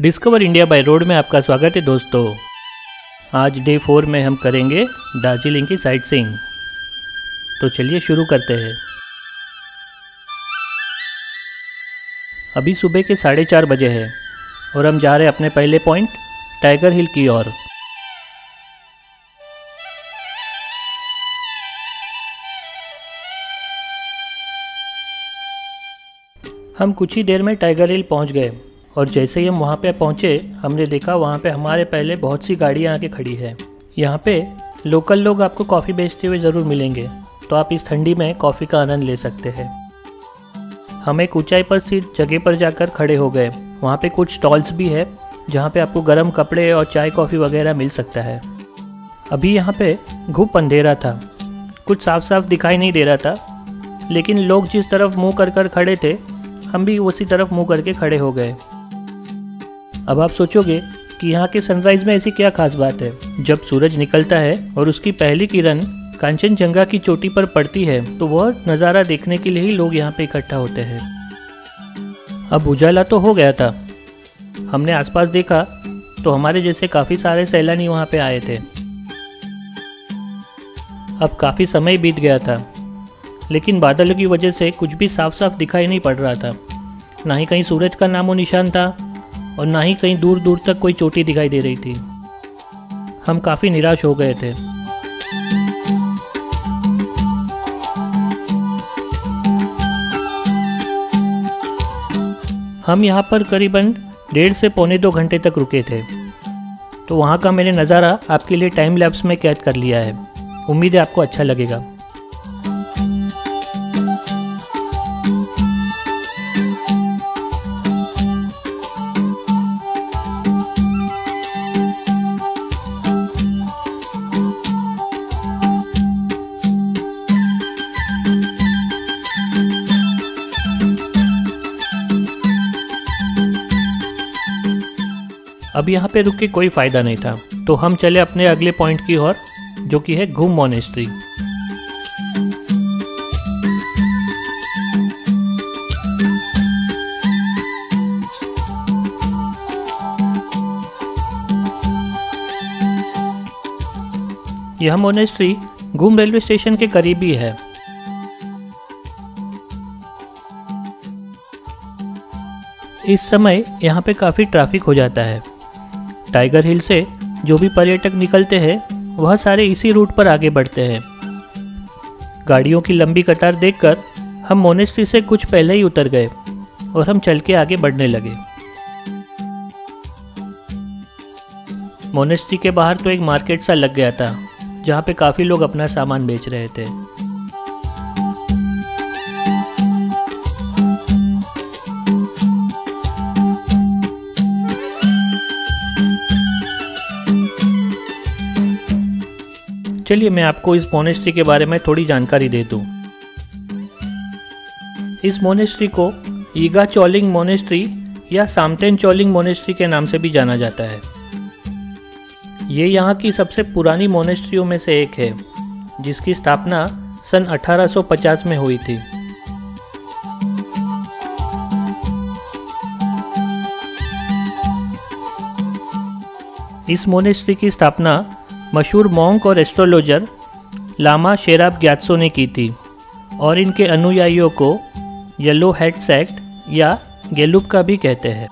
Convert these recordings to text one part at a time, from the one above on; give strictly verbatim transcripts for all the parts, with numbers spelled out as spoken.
Discover India by road में आपका स्वागत है दोस्तों। आज डे फोर में हम करेंगे दार्जिलिंग की साइट सीइंग, तो चलिए शुरू करते हैं। अभी सुबह के साढ़े चार बजे है और हम जा रहे हैं अपने पहले पॉइंट टाइगर हिल की ओर। हम कुछ ही देर में टाइगर हिल पहुंच गए और जैसे ही हम वहाँ पे पहुँचे हमने देखा वहाँ पे हमारे पहले बहुत सी गाड़ियाँ आके खड़ी है। यहाँ पे लोकल लोग आपको कॉफ़ी बेचते हुए ज़रूर मिलेंगे, तो आप इस ठंडी में कॉफ़ी का आनंद ले सकते हैं। हम एक ऊंचाई पर सी जगह पर जाकर खड़े हो गए। वहाँ पे कुछ स्टॉल्स भी है जहाँ पे आपको गर्म कपड़े और चाय कॉफ़ी वगैरह मिल सकता है। अभी यहाँ पे घूप अंधेरा था, कुछ साफ साफ दिखाई नहीं दे रहा था, लेकिन लोग जिस तरफ मुँह कर कर खड़े थे हम भी उसी तरफ मुँह करके खड़े हो गए। अब आप सोचोगे कि यहाँ के सनराइज़ में ऐसी क्या खास बात है। जब सूरज निकलता है और उसकी पहली किरण कांचनजंगा की चोटी पर पड़ती है तो वह नज़ारा देखने के लिए ही लोग यहाँ पे इकट्ठा होते हैं। अब उजाला तो हो गया था, हमने आसपास देखा तो हमारे जैसे काफ़ी सारे सैलानी वहाँ पे आए थे। अब काफ़ी समय बीत गया था, लेकिन बादलों की वजह से कुछ भी साफ साफ दिखाई नहीं पड़ रहा था। ना ही कहीं सूरज का नामो निशान था और ना ही कहीं दूर दूर तक कोई चोटी दिखाई दे रही थी। हम काफ़ी निराश हो गए थे। हम यहाँ पर करीबन डेढ़ से पौने दो घंटे तक रुके थे, तो वहाँ का मैंने नज़ारा आपके लिए टाइम लैप्स में कैद कर लिया है। उम्मीद है आपको अच्छा लगेगा। अब यहाँ पे रुक के कोई फ़ायदा नहीं था, तो हम चले अपने अगले पॉइंट की ओर, जो कि है घूम मोनेस्ट्री। यह मोनेस्ट्री घूम रेलवे स्टेशन के करीब ही है। इस समय यहाँ पे काफ़ी ट्रैफिक हो जाता है। टाइगर हिल से जो भी पर्यटक निकलते हैं वह सारे इसी रूट पर आगे बढ़ते हैं। गाड़ियों की लंबी कतार देखकर हम मोनेस्ट्री से कुछ पहले ही उतर गए और हम चल के आगे बढ़ने लगे। मोनेस्ट्री के बाहर तो एक मार्केट सा लग गया था जहाँ पे काफ़ी लोग अपना सामान बेच रहे थे। चलिए मैं आपको इस मोनेस्ट्री के बारे में थोड़ी जानकारी दे दूं। इस मोनेस्ट्री को ईगा चौलिंग मोनेस्ट्री या सामतेन चौलिंग मोनेस्ट्री के नाम से भी जाना जाता है। ये यहाँ की सबसे पुरानी मोनेस्ट्रियों में से एक है, जिसकी स्थापना सन अठारह सौ पचास में हुई थी। इस मोनेस्ट्री की स्थापना मशहूर मॉन्क और एस्ट्रोलॉजर लामा शेराब ग्यात्सो ने की थी और इनके अनुयायियों को येलो हैट सेक्ट या गेलुग का भी कहते हैं।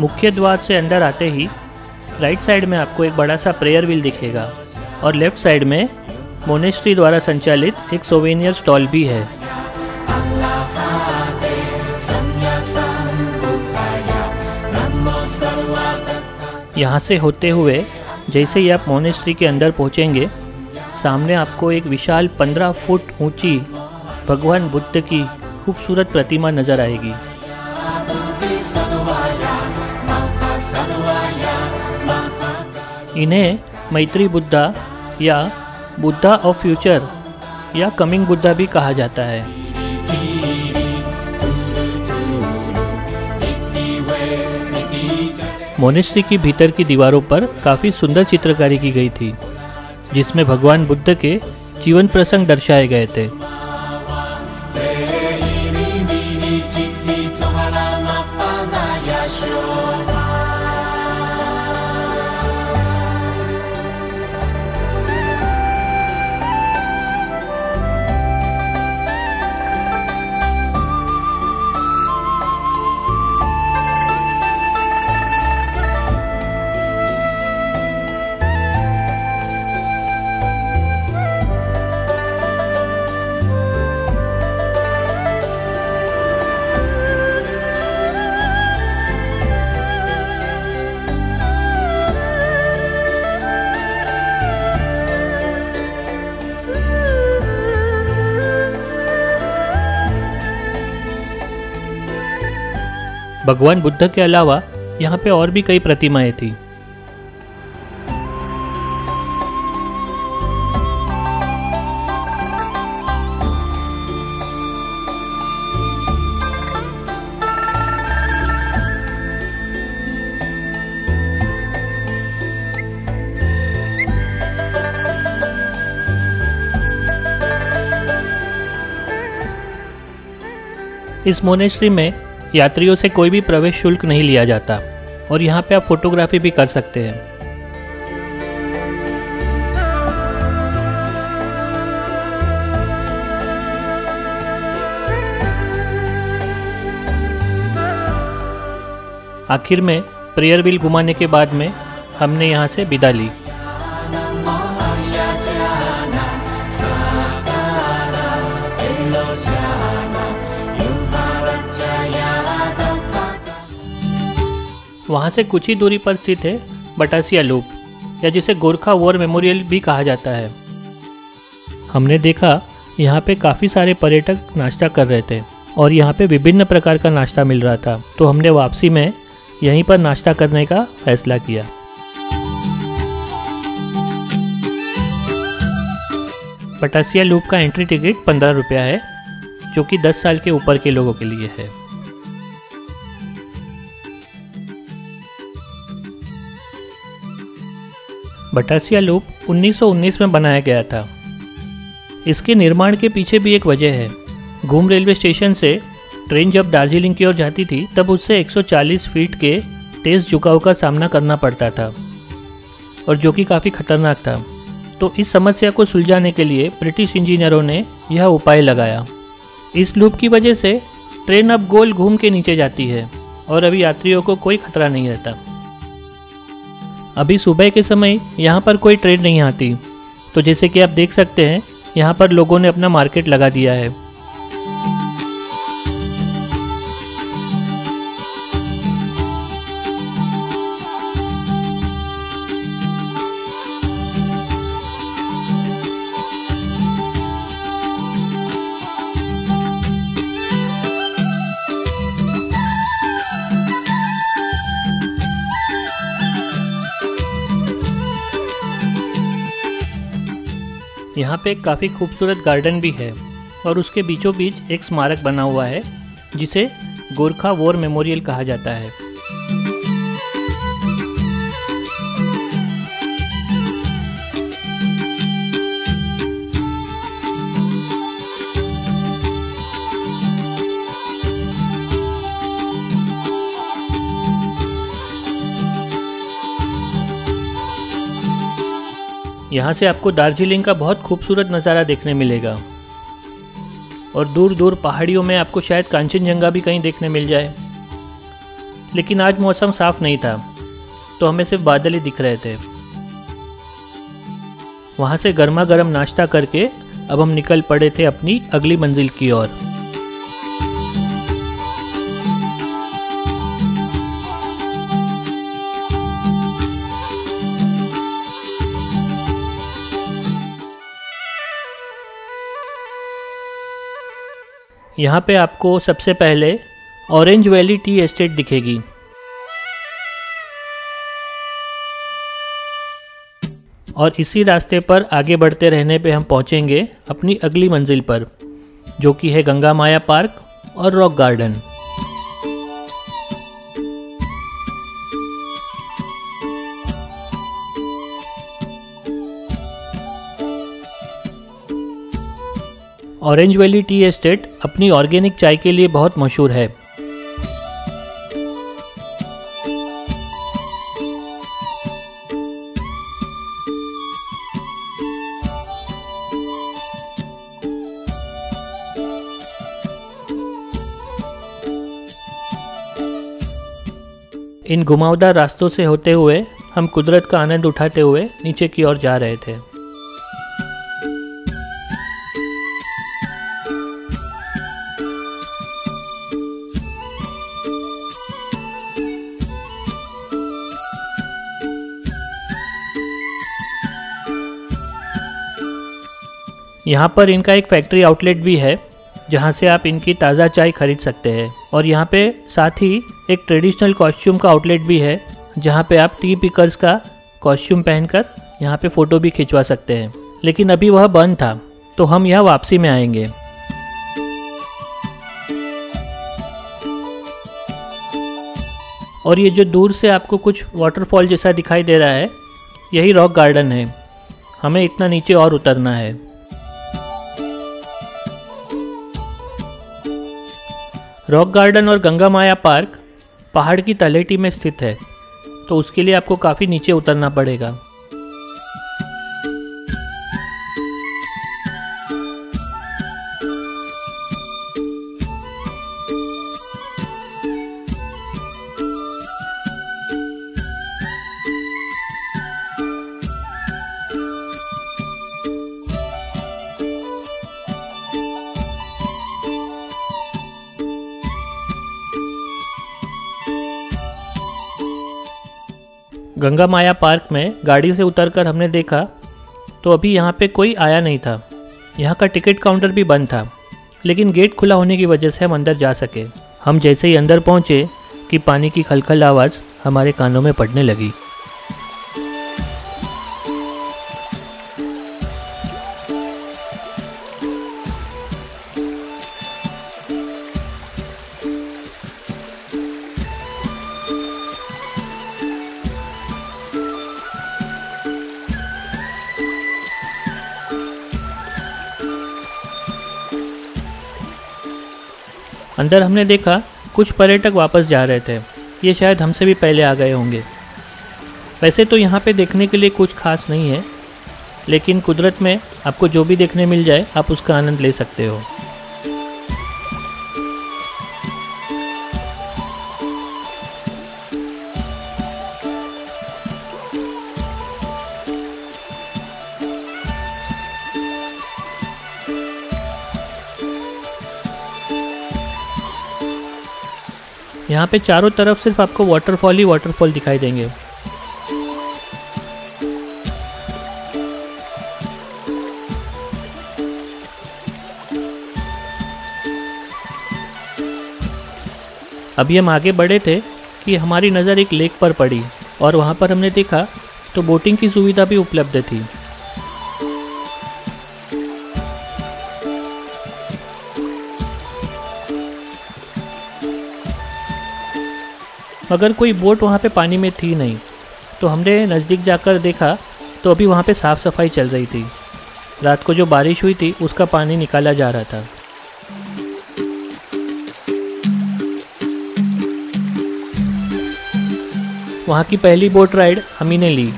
मुख्य द्वार से अंदर आते ही राइट साइड में आपको एक बड़ा सा प्रेयर व्हील दिखेगा और लेफ्ट साइड में मोनेस्ट्री द्वारा संचालित एक सोवेनियर स्टॉल भी है। यहाँ से होते हुए जैसे ही आप मोनेस्ट्री के अंदर पहुँचेंगे, सामने आपको एक विशाल पंद्रह फुट ऊंची भगवान बुद्ध की खूबसूरत प्रतिमा नजर आएगी। इन्हें मैत्री बुद्धा या बुद्धा ऑफ फ्यूचर या कमिंग बुद्धा भी कहा जाता है। मोनेस्ट्री की भीतर की दीवारों पर काफ़ी सुंदर चित्रकारी की गई थी, जिसमें भगवान बुद्ध के जीवन प्रसंग दर्शाए गए थे। भगवान बुद्ध के अलावा यहाँ पे और भी कई प्रतिमाएं थी। इस मोनेस्ट्री में यात्रियों से कोई भी प्रवेश शुल्क नहीं लिया जाता और यहाँ पे आप फोटोग्राफी भी कर सकते हैं। आखिर में प्रेयर व्हील घुमाने के बाद में हमने यहाँ से विदा ली। वहाँ से कुछ ही दूरी पर स्थित है बटासिया लूप, या जिसे गोरखा वॉर मेमोरियल भी कहा जाता है। हमने देखा यहाँ पे काफ़ी सारे पर्यटक नाश्ता कर रहे थे और यहाँ पे विभिन्न प्रकार का नाश्ता मिल रहा था, तो हमने वापसी में यहीं पर नाश्ता करने का फैसला किया। बटासिया लूप का एंट्री टिकट पंद्रह रुपया है, जो कि दस साल के ऊपर के लोगों के लिए है। बटासिया लूप उन्नीस सौ उन्नीस में बनाया गया था। इसके निर्माण के पीछे भी एक वजह है। घूम रेलवे स्टेशन से ट्रेन जब दार्जिलिंग की ओर जाती थी तब उससे एक सौ चालीस फीट के तेज झुकाव का सामना करना पड़ता था, और जो कि काफ़ी खतरनाक था। तो इस समस्या को सुलझाने के लिए ब्रिटिश इंजीनियरों ने यह उपाय लगाया। इस लूप की वजह से ट्रेन अब गोल घूम के नीचे जाती है और अभी यात्रियों को कोई खतरा नहीं रहता। अभी सुबह के समय यहाँ पर कोई ट्रेन नहीं आती, तो जैसे कि आप देख सकते हैं यहाँ पर लोगों ने अपना मार्केट लगा दिया है। यहाँ पे काफ़ी खूबसूरत गार्डन भी है और उसके बीचों बीच एक स्मारक बना हुआ है, जिसे गोरखा वॉर मेमोरियल कहा जाता है। यहाँ से आपको दार्जिलिंग का बहुत खूबसूरत नज़ारा देखने मिलेगा और दूर दूर पहाड़ियों में आपको शायद कांचनजंगा भी कहीं देखने मिल जाए। लेकिन आज मौसम साफ नहीं था, तो हमें सिर्फ बादल ही दिख रहे थे। वहाँ से गर्मा गर्म नाश्ता करके अब हम निकल पड़े थे अपनी अगली मंजिल की ओर। यहाँ पे आपको सबसे पहले ऑरेंज वैली टी एस्टेट दिखेगी। और इसी रास्ते पर आगे बढ़ते रहने पे हम पहुँचेंगे अपनी अगली मंजिल पर, जो कि है गंगा माया पार्क और rock garden. Orange valley tea estate अपनी ऑर्गेनिक चाय के लिए बहुत मशहूर है। इन घुमावदार रास्तों से होते हुए हम कुदरत का आनंद उठाते हुए नीचे की ओर जा रहे थे। यहाँ पर इनका एक फैक्ट्री आउटलेट भी है, जहाँ से आप इनकी ताज़ा चाय खरीद सकते हैं। और यहाँ पे साथ ही एक ट्रेडिशनल कॉस्ट्यूम का आउटलेट भी है, जहाँ पे आप टी पिकर्स का कॉस्ट्यूम पहनकर यहाँ पे फ़ोटो भी खिंचवा सकते हैं। लेकिन अभी वह बंद था, तो हम यहाँ वापसी में आएंगे। और ये जो दूर से आपको कुछ वाटरफॉल जैसा दिखाई दे रहा है, यही रॉक गार्डन है। हमें इतना नीचे और उतरना है। रॉक गार्डन और गंगा माया पार्क पहाड़ की तलहटी में स्थित है, तो उसके लिए आपको काफ़ी नीचे उतरना पड़ेगा। गंगा माया पार्क में गाड़ी से उतरकर हमने देखा तो अभी यहाँ पे कोई आया नहीं था। यहाँ का टिकट काउंटर भी बंद था, लेकिन गेट खुला होने की वजह से हम अंदर जा सके। हम जैसे ही अंदर पहुँचे कि पानी की खलखल आवाज़ हमारे कानों में पड़ने लगी। अंदर हमने देखा कुछ पर्यटक वापस जा रहे थे। ये शायद हमसे भी पहले आ गए होंगे। वैसे तो यहाँ पे देखने के लिए कुछ खास नहीं है, लेकिन कुदरत में आपको जो भी देखने मिल जाए आप उसका आनंद ले सकते हो। यहाँ पे चारों तरफ सिर्फ आपको वाटरफॉल ही वाटरफॉल दिखाई देंगे। अभी हम आगे बढ़े थे कि हमारी नज़र एक लेक पर पड़ी और वहाँ पर हमने देखा तो बोटिंग की सुविधा भी उपलब्ध थी। मगर कोई बोट वहाँ पे पानी में थी नहीं, तो हमने नज़दीक जाकर देखा तो अभी वहाँ पे साफ़ सफाई चल रही थी। रात को जो बारिश हुई थी उसका पानी निकाला जा रहा था। वहाँ की पहली बोट राइड हम ही ने ली।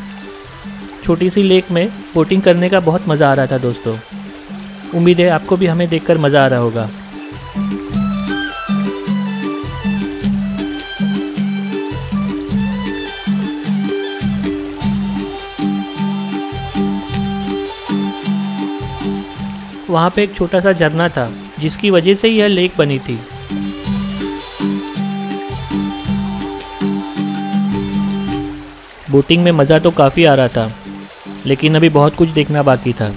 छोटी सी लेक में बोटिंग करने का बहुत मज़ा आ रहा था दोस्तों। उम्मीद है आपको भी हमें देखकर मज़ा आ रहा होगा। वहाँ पे एक छोटा सा झरना था, जिसकी वजह से यह लेक बनी थी। बोटिंग में मज़ा तो काफ़ी आ रहा था, लेकिन अभी बहुत कुछ देखना बाकी था।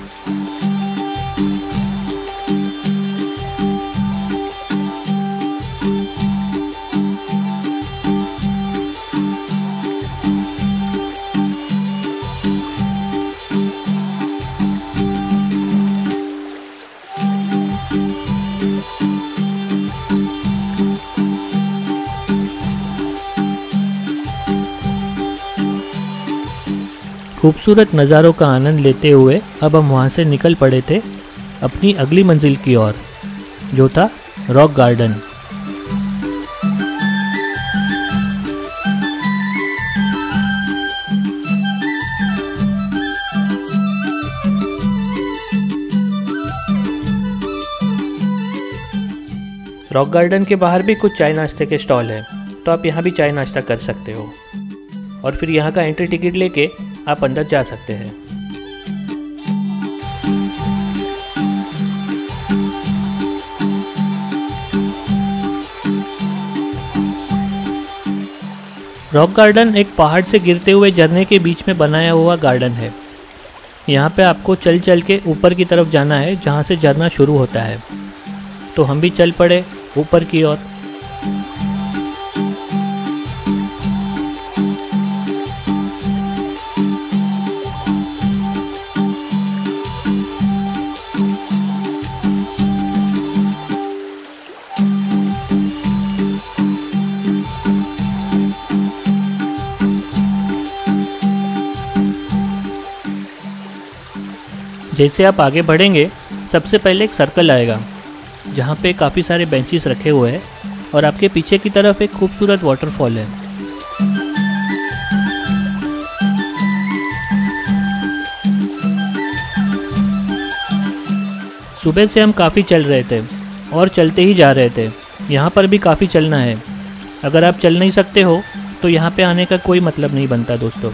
खूबसूरत नज़ारों का आनंद लेते हुए अब हम वहाँ से निकल पड़े थे अपनी अगली मंजिल की ओर, जो था रॉक गार्डन। रॉक गार्डन के बाहर भी कुछ चाय नाश्ते के स्टॉल हैं, तो आप यहाँ भी चाय नाश्ता कर सकते हो और फिर यहाँ का एंट्री टिकट लेके आप अंदर जा सकते हैं। रॉक गार्डन एक पहाड़ से गिरते हुए झरने के बीच में बनाया हुआ गार्डन है। यहाँ पे आपको चल चल के ऊपर की तरफ जाना है जहाँ से झरना शुरू होता है, तो हम भी चल पड़े ऊपर की ओर। जैसे आप आगे बढ़ेंगे सबसे पहले एक सर्कल आएगा जहाँ पे काफ़ी सारे बेंचेस रखे हुए हैं और आपके पीछे की तरफ एक खूबसूरत वाटरफॉल है। सुबह से हम काफ़ी चल रहे थे और चलते ही जा रहे थे। यहाँ पर भी काफ़ी चलना है, अगर आप चल नहीं सकते हो तो यहाँ पे आने का कोई मतलब नहीं बनता दोस्तों।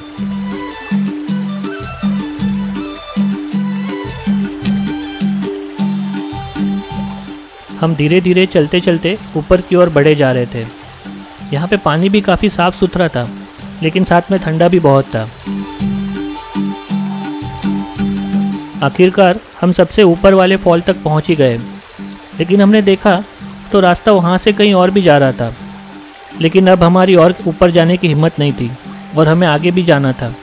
हम धीरे धीरे चलते चलते ऊपर की ओर बढ़े जा रहे थे। यहाँ पे पानी भी काफ़ी साफ़ सुथरा था, लेकिन साथ में ठंडा भी बहुत था। आखिरकार हम सबसे ऊपर वाले फॉल तक पहुँच ही गए, लेकिन हमने देखा तो रास्ता वहाँ से कहीं और भी जा रहा था। लेकिन अब हमारी और ऊपर जाने की हिम्मत नहीं थी और हमें आगे भी जाना था,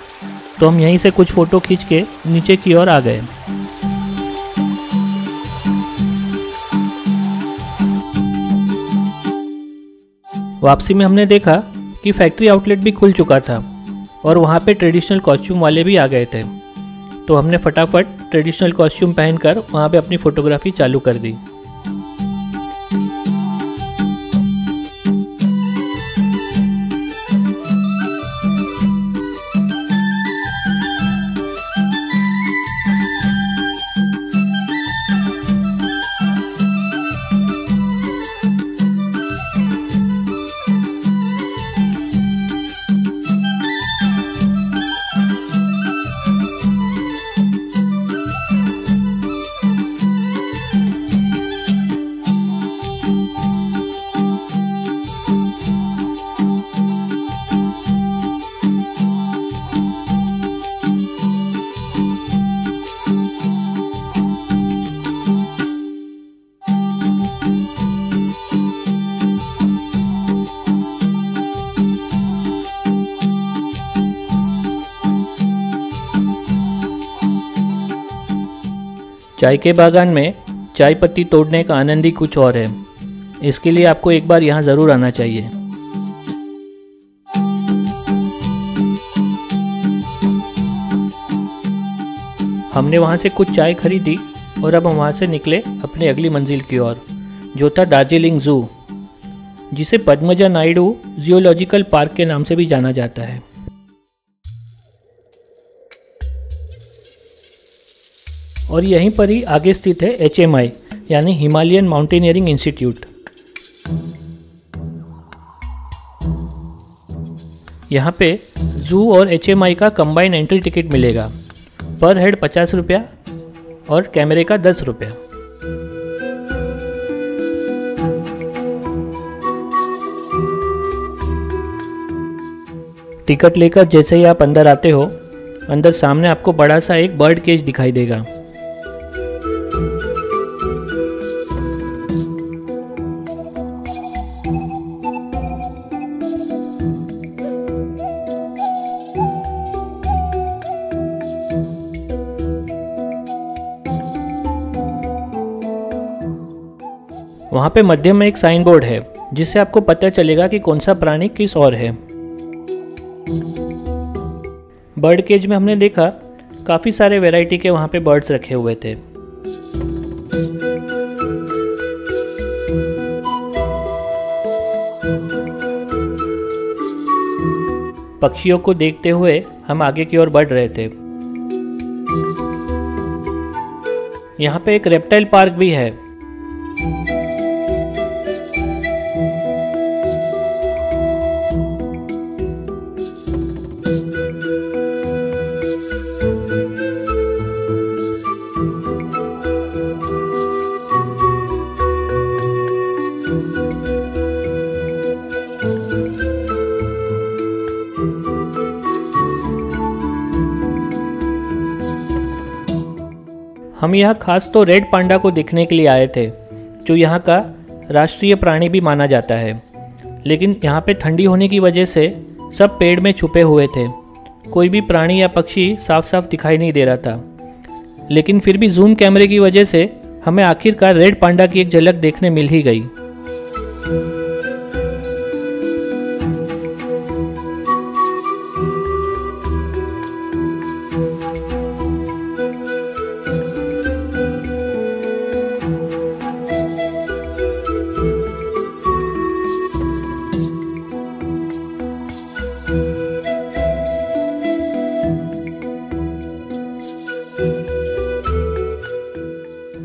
तो हम यहीं से कुछ फ़ोटो खींच के नीचे की ओर आ गए। वापसी में हमने देखा कि फैक्ट्री आउटलेट भी खुल चुका था और वहाँ पे ट्रेडिशनल कॉस्ट्यूम वाले भी आ गए थे, तो हमने फटाफट ट्रेडिशनल कॉस्ट्यूम पहनकर वहाँ पे अपनी फ़ोटोग्राफी चालू कर दी। चाय के बागान में चाय पत्ती तोड़ने का आनंद ही कुछ और है, इसके लिए आपको एक बार यहाँ ज़रूर आना चाहिए। हमने वहाँ से कुछ चाय खरीदी और अब हम वहाँ से निकले अपने अगली मंजिल की ओर, जो था दार्जिलिंग ज़ू, जिसे पद्मजा नायडू जियोलॉजिकल पार्क के नाम से भी जाना जाता है। और यहीं पर ही आगे स्थित है एच एम आई यानी हिमालयन माउंटेनियरिंग इंस्टीट्यूट। यहाँ पे जू और एच एम आई का कंबाइन एंट्री टिकट मिलेगा, पर हेड पचास रुपया और कैमरे का दस रुपया। टिकट लेकर जैसे ही आप अंदर आते हो, अंदर सामने आपको बड़ा सा एक बर्ड केज दिखाई देगा। वहाँ पे मध्य में एक साइन बोर्ड है जिससे आपको पता चलेगा कि कौन सा प्राणी किस ओर है। बर्ड केज में हमने देखा काफ़ी सारे वैरायटी के वहाँ पे बर्ड्स रखे हुए थे। पक्षियों को देखते हुए हम आगे की ओर बढ़ रहे थे। यहाँ पे एक रेप्टाइल पार्क भी है। हम यहाँ खास तो रेड पांडा को देखने के लिए आए थे, जो यहाँ का राष्ट्रीय प्राणी भी माना जाता है, लेकिन यहाँ पे ठंडी होने की वजह से सब पेड़ में छुपे हुए थे। कोई भी प्राणी या पक्षी साफ साफ दिखाई नहीं दे रहा था, लेकिन फिर भी जूम कैमरे की वजह से हमें आखिरकार रेड पांडा की एक झलक देखने मिल ही गई।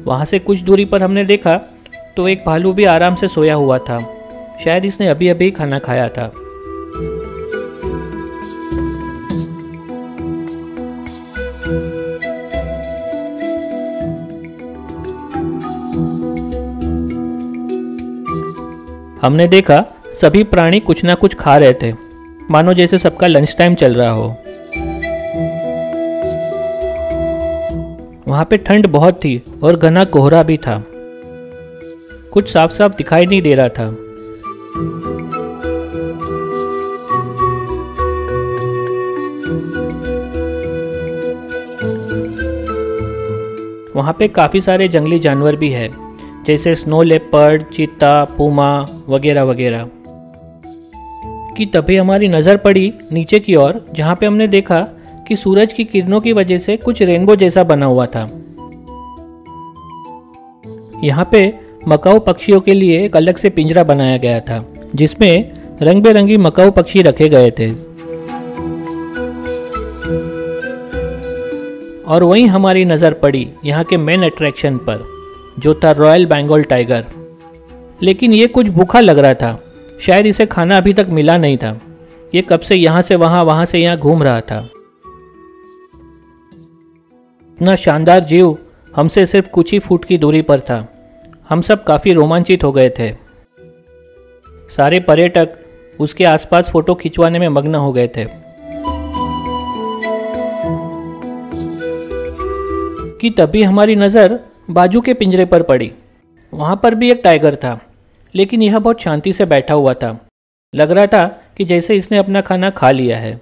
वहाँ से कुछ दूरी पर हमने देखा तो एक भालू भी आराम से सोया हुआ था, शायद इसने अभी अभी खाना खाया था। हमने देखा सभी प्राणी कुछ ना कुछ खा रहे थे, मानो जैसे सबका लंच टाइम चल रहा हो। वहाँ पे ठंड बहुत थी और घना कोहरा भी था, कुछ साफ साफ दिखाई नहीं दे रहा था। वहाँ पे काफी सारे जंगली जानवर भी है, जैसे स्नो लेपर्ड, चीता, पूमा वगैरह वगैरह। कि तभी हमारी नजर पड़ी नीचे की ओर, जहाँ पे हमने देखा कि सूरज की किरणों की वजह से कुछ रेनबो जैसा बना हुआ था। यहाँ पे मकाऊ पक्षियों के लिए एक अलग से पिंजरा बनाया गया था, जिसमें रंग बिरंगी मकाऊ पक्षी रखे गए थे। और वहीं हमारी नजर पड़ी यहाँ के मेन अट्रैक्शन पर, जो था रॉयल बेंगल टाइगर। लेकिन ये कुछ भूखा लग रहा था, शायद इसे खाना अभी तक मिला नहीं था। ये कब से यहाँ से वहाँ, वहाँ से यहाँ घूम रहा था। इतना शानदार जीव हमसे सिर्फ कुछ ही फुट की दूरी पर था। हम सब काफ़ी रोमांचित हो गए थे। सारे पर्यटक उसके आसपास फोटो खिंचवाने में मग्न हो गए थे। कि तभी हमारी नज़र बाजू के पिंजरे पर पड़ी। वहाँ पर भी एक टाइगर था, लेकिन यह बहुत शांति से बैठा हुआ था। लग रहा था कि जैसे इसने अपना खाना खा लिया है।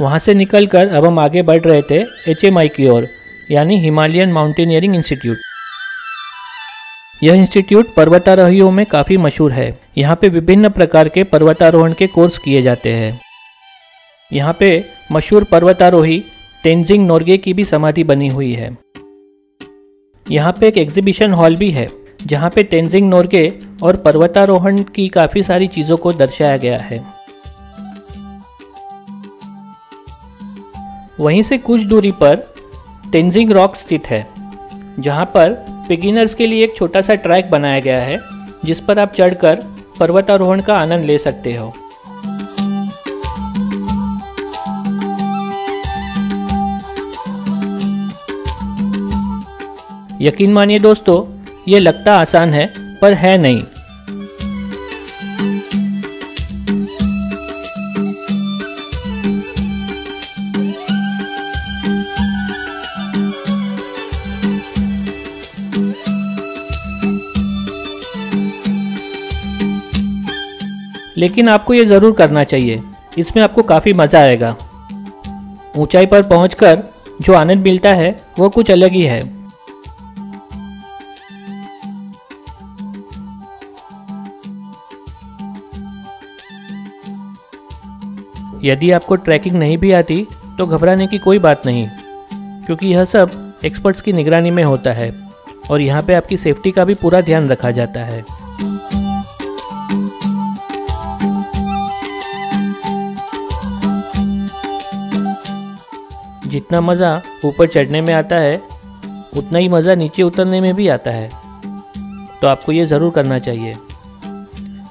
वहाँ से निकलकर अब हम आगे बढ़ रहे थे एच एम आई की ओर, यानी हिमालयन माउंटेनियरिंग इंस्टीट्यूट। यह इंस्टीट्यूट पर्वतारोहियों में काफ़ी मशहूर है। यहाँ पे विभिन्न प्रकार के पर्वतारोहण के कोर्स किए जाते हैं। यहाँ पे मशहूर पर्वतारोही तेंजिंग नोर्गे की भी समाधि बनी हुई है। यहाँ पे एक एग्जीबिशन हॉल भी है, जहाँ पे तेंजिंग नोर्गे और पर्वतारोहण की काफ़ी सारी चीज़ों को दर्शाया गया है। वहीं से कुछ दूरी पर तेंजिंग रॉक स्थित है, जहां पर बिगिनर्स के लिए एक छोटा सा ट्रैक बनाया गया है, जिस पर आप चढ़कर पर्वतारोहण का आनंद ले सकते हो। यकीन मानिए दोस्तों, ये लगता आसान है, पर है नहीं। लेकिन आपको ये ज़रूर करना चाहिए, इसमें आपको काफ़ी मज़ा आएगा। ऊंचाई पर पहुंचकर जो आनंद मिलता है वो कुछ अलग ही है। यदि आपको ट्रैकिंग नहीं भी आती तो घबराने की कोई बात नहीं, क्योंकि यह सब एक्सपर्ट्स की निगरानी में होता है और यहाँ पे आपकी सेफ्टी का भी पूरा ध्यान रखा जाता है। जितना मज़ा ऊपर चढ़ने में आता है उतना ही मज़ा नीचे उतरने में भी आता है, तो आपको ये ज़रूर करना चाहिए।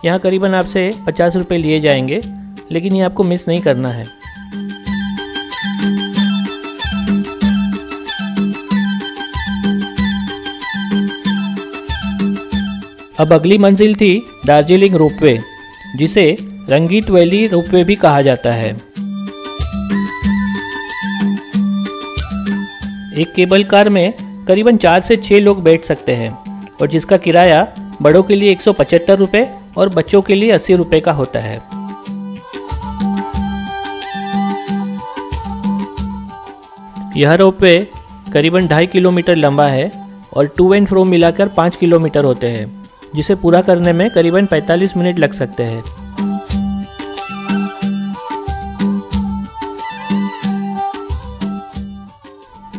यहाँ करीबन आपसे पचास रुपये लिए जाएंगे, लेकिन ये आपको मिस नहीं करना है। अब अगली मंजिल थी दार्जिलिंग रोपवे, जिसे रंगीत वैली रोपवे भी कहा जाता है। एक केबल कार में करीबन चार से छः लोग बैठ सकते हैं और जिसका किराया बड़ों के लिए एक सौ पचहत्तर रुपये और बच्चों के लिए अस्सी रुपये का होता है। यह रोपवे करीबन ढाई किलोमीटर लंबा है और टू एंड फ्रो मिलाकर पाँच किलोमीटर होते हैं, जिसे पूरा करने में करीबन पैंतालीस मिनट लग सकते हैं।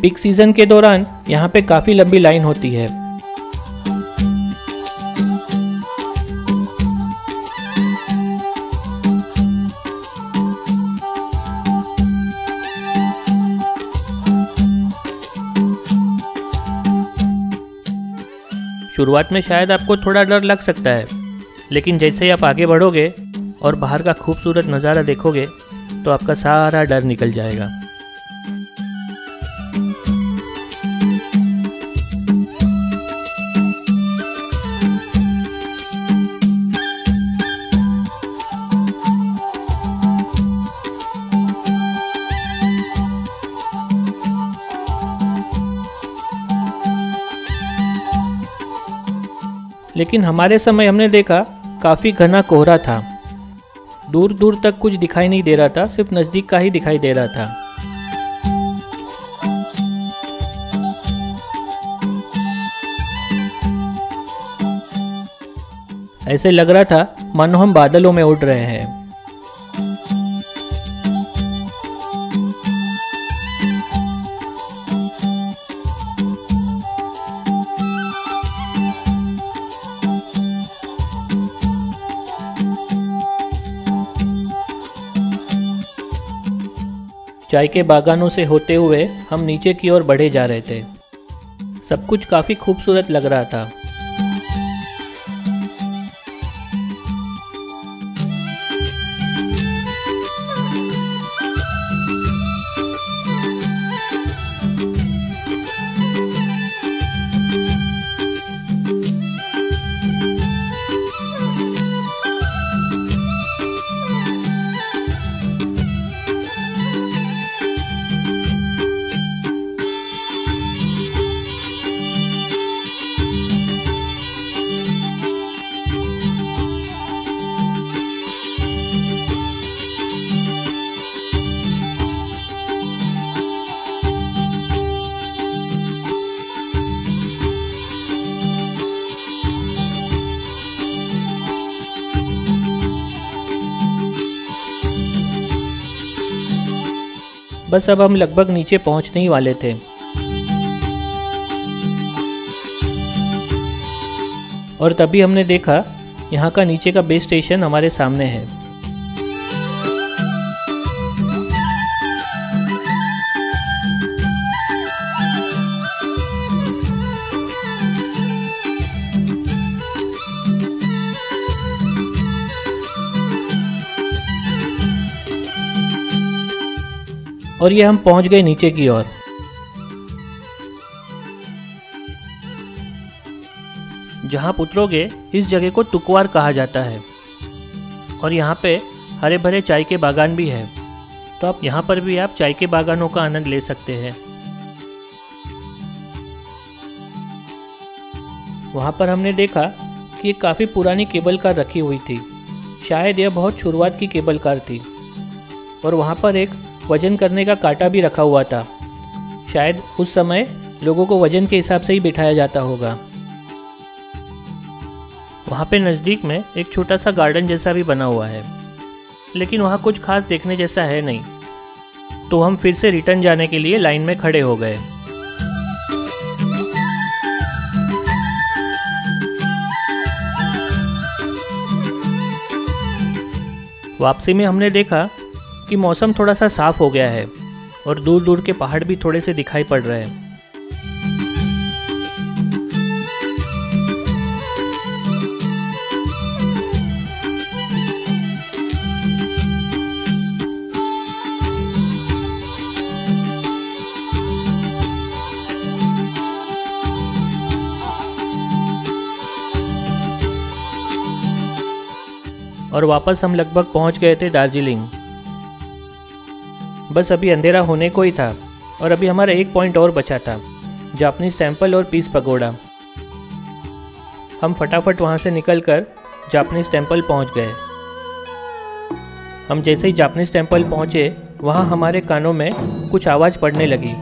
पीक सीजन के दौरान यहाँ पे काफ़ी लंबी लाइन होती है। शुरुआत में शायद आपको थोड़ा डर लग सकता है, लेकिन जैसे ही आप आगे बढ़ोगे और बाहर का खूबसूरत नज़ारा देखोगे तो आपका सारा डर निकल जाएगा। लेकिन हमारे समय हमने देखा काफ़ी घना कोहरा था, दूर दूर तक कुछ दिखाई नहीं दे रहा था, सिर्फ नज़दीक का ही दिखाई दे रहा था। ऐसे लग रहा था मानो हम बादलों में उड़ रहे हैं। चाय के बागानों से होते हुए हम नीचे की ओर बढ़े जा रहे थे। सब कुछ काफ़ी खूबसूरत लग रहा था। बस अब हम लगभग नीचे पहुंचने ही वाले थे और तभी हमने देखा यहाँ का नीचे का बेस स्टेशन हमारे सामने है। और ये हम पहुंच गए नीचे की ओर। जहां उतरोगे इस जगह को तुकवार कहा जाता है और यहाँ पे हरे भरे चाय के बागान भी हैं, तो आप यहाँ पर भी आप चाय के बागानों का आनंद ले सकते हैं। वहाँ पर हमने देखा कि एक काफ़ी पुरानी केबल कार रखी हुई थी, शायद यह बहुत शुरुआत की केबल कार थी, और वहाँ पर एक वजन करने का कांटा भी रखा हुआ था। शायद उस समय लोगों को वजन के हिसाब से ही बिठाया जाता होगा। वहाँ पे नज़दीक में एक छोटा सा गार्डन जैसा भी बना हुआ है, लेकिन वहाँ कुछ खास देखने जैसा है नहीं, तो हम फिर से रिटर्न जाने के लिए लाइन में खड़े हो गए। वापसी में हमने देखा कि मौसम थोड़ा सा साफ हो गया है और दूर दूर के पहाड़ भी थोड़े से दिखाई पड़ रहे हैं। और वापस हम लगभग पहुंच गए थे दार्जिलिंग। बस अभी अंधेरा होने को ही था और अभी हमारा एक पॉइंट और बचा था, जापानीज टेम्पल और पीस पगोड़ा। हम फटाफट वहां से निकलकर जापानीज टेम्पल पहुंच गए। हम जैसे ही जापानीज टेम्पल पहुंचे वहां हमारे कानों में कुछ आवाज़ पड़ने लगी।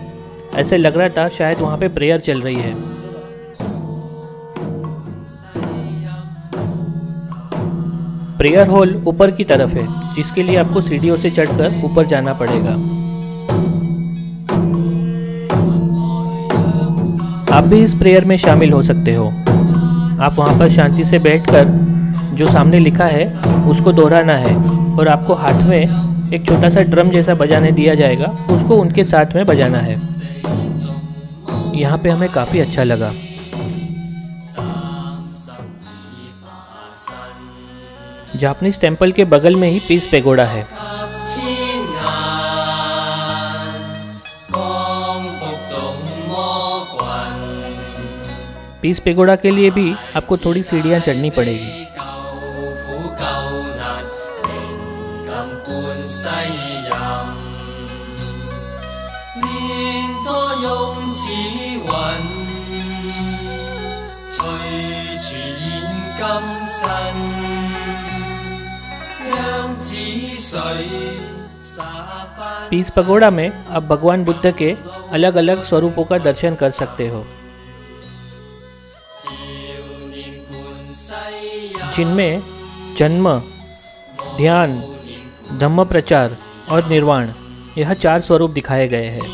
ऐसे लग रहा था शायद वहां पे प्रेयर चल रही है। प्रेयर हॉल ऊपर की तरफ है, जिसके लिए आपको सीढ़ियों से चढ़कर ऊपर जाना पड़ेगा। आप भी इस प्रेयर में शामिल हो सकते हो। आप वहां पर शांति से बैठकर जो सामने लिखा है उसको दोहराना है और आपको हाथ में एक छोटा सा ड्रम जैसा बजाने दिया जाएगा, उसको उनके साथ में बजाना है। यहाँ पे हमें काफ़ी अच्छा लगा। जापानीज टेम्पल के बगल में ही पीस पैगोडा है। पीस पैगोडा के लिए भी आपको थोड़ी सीढ़ियां चढ़नी पड़ेगी। पीस पगोड़ा में आप भगवान बुद्ध के अलग अलग स्वरूपों का दर्शन कर सकते हो, जिनमें जन्म, ध्यान, धम्म प्रचार और निर्वाण, यह चार स्वरूप दिखाए गए हैं।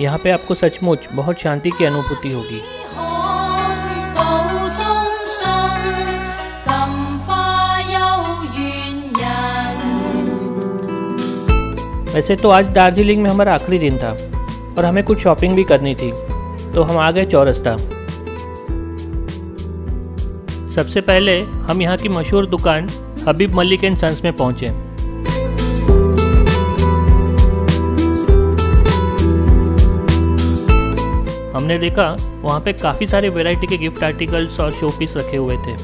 यहाँ पे आपको सचमुच बहुत शांति की अनुभूति होगी। वैसे तो आज दार्जिलिंग में हमारा आखिरी दिन था और हमें कुछ शॉपिंग भी करनी थी, तो हम आ गए चौरस्ता। सबसे पहले हम यहाँ की मशहूर दुकान हबीब मलिक एंड सन्स में पहुँचे। हमने देखा वहाँ पे काफ़ी सारे वैरायटी के गिफ्ट आर्टिकल्स और शोपीस रखे हुए थे।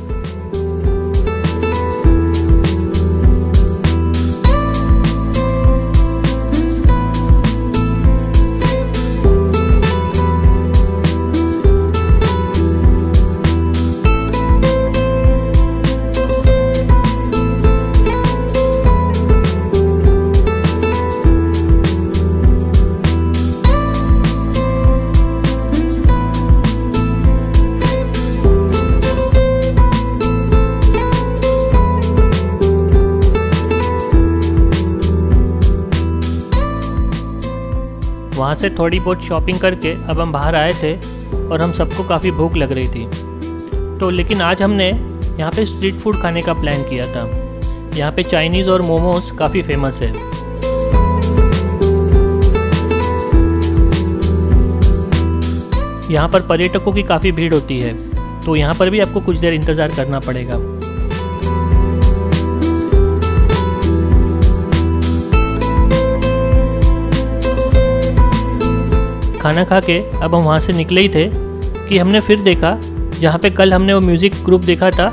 वहाँ से थोड़ी बहुत शॉपिंग करके अब हम बाहर आए थे और हम सबको काफ़ी भूख लग रही थी, तो लेकिन आज हमने यहाँ पे स्ट्रीट फूड खाने का प्लान किया था। यहाँ पे चाइनीज़ और मोमोज काफ़ी फेमस है। यहाँ पर पर्यटकों की काफ़ी भीड़ होती है, तो यहाँ पर भी आपको कुछ देर इंतज़ार करना पड़ेगा। खाना खा के अब हम वहाँ से निकले ही थे कि हमने फिर देखा जहाँ पे कल हमने वो म्यूज़िक ग्रुप देखा था,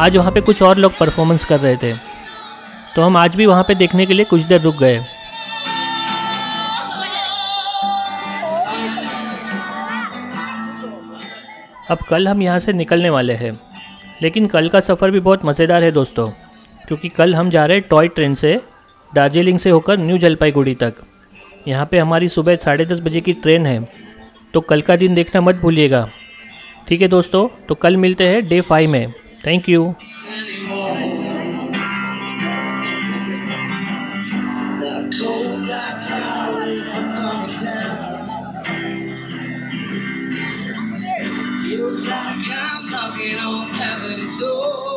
आज वहाँ पे कुछ और लोग परफॉर्मेंस कर रहे थे, तो हम आज भी वहाँ पे देखने के लिए कुछ देर रुक गए। अब कल हम यहाँ से निकलने वाले हैं, लेकिन कल का सफ़र भी बहुत मज़ेदार है दोस्तों, क्योंकि कल हम जा रहे हैं टॉय ट्रेन से दार्जिलिंग से होकर न्यू जलपाईगुड़ी तक। यहाँ पे हमारी सुबह साढ़े दस बजे की ट्रेन है, तो कल का दिन देखना मत भूलिएगा। ठीक है दोस्तों, तो कल मिलते हैं डे फाइव में। Thank you. So